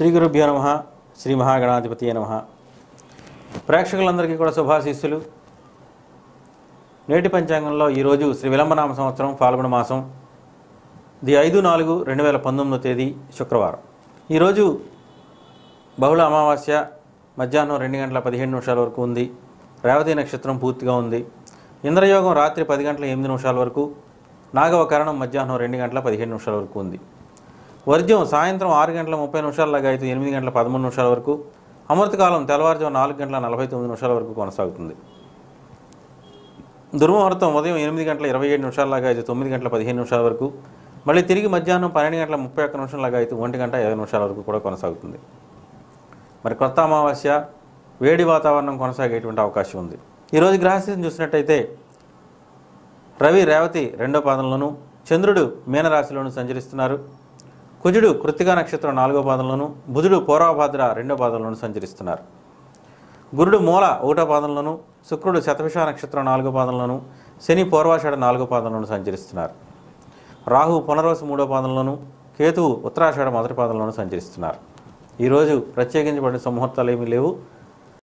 శ్రీ గురుభ్యో నమః శ్రీ మహాగణాధిపతయే నమః ప్రేక్షకులందరికీ కూడా శుభాశీస్సులు. నేటి పంచాంగంలో ఈరోజు శ్రీ విలంబనామ సంవత్సరం ఫాల్గుణ మాసం 5/4/2019 శుక్రవారం. ఈరోజు బహుళ అమావాస్య మధ్యాహ్నం 2:15 వరకు ఉంది. రేవతి నక్షత్రం పూర్తిగా ఉంది. ఇంద్రయోగం రాత్రి 10:08 వరకు, నాగవకరణం మధ్యాహ్నం 2:17 వరకు ఉంది. వర్జ్యం సాయంత్రం 6:30 లాగా అయితే 8:11 వరకు, అమృతకాలం తెల్లవారుజాము 4:49 వరకు కొనసాగుతుంది. దుర్ముహూర్తం ఉదయం 8:27 లాగా అయితే 9:15 వరకు, మళ్ళీ తిరిగి మధ్యాహ్నం 12:31 లాగా అయితే 1:20 వరకు కూడా కొనసాగుతుంది. మరి కొత్త అమావాస్య వేడి వాతావరణం కొనసాగేటువంటి అవకాశం ఉంది. ఈరోజు గ్రహస్థితిని చూసినట్టయితే రవి రేవతి రెండో పాదంలోనూ, చంద్రుడు మీనరాశిలోనూ సంచరిస్తున్నారు. కుజుడు కృత్తికా నక్షత్రం 4వ పాదంలోను, బుధుడు పూర్వభాద్ర 2వ పాదంలోను సంచరిస్తున్నారు. గురుడు మూల 1వ పాదంలోను, శుక్రుడు శతభిష నక్షత్రం 4వ పాదంలోను, శని పూర్వాషాఢ 4వ పాదంలోను సంచరిస్తున్నారు. రాహు పునర్వసు 3వ పాదంలోను, కేతువు ఉత్తరాషాఢ 1వ పాదంలోను సంచరిస్తున్నారు. ఈరోజు ప్రత్యేకించబడిన ముహూర్తాలు ఏమీ లేవు.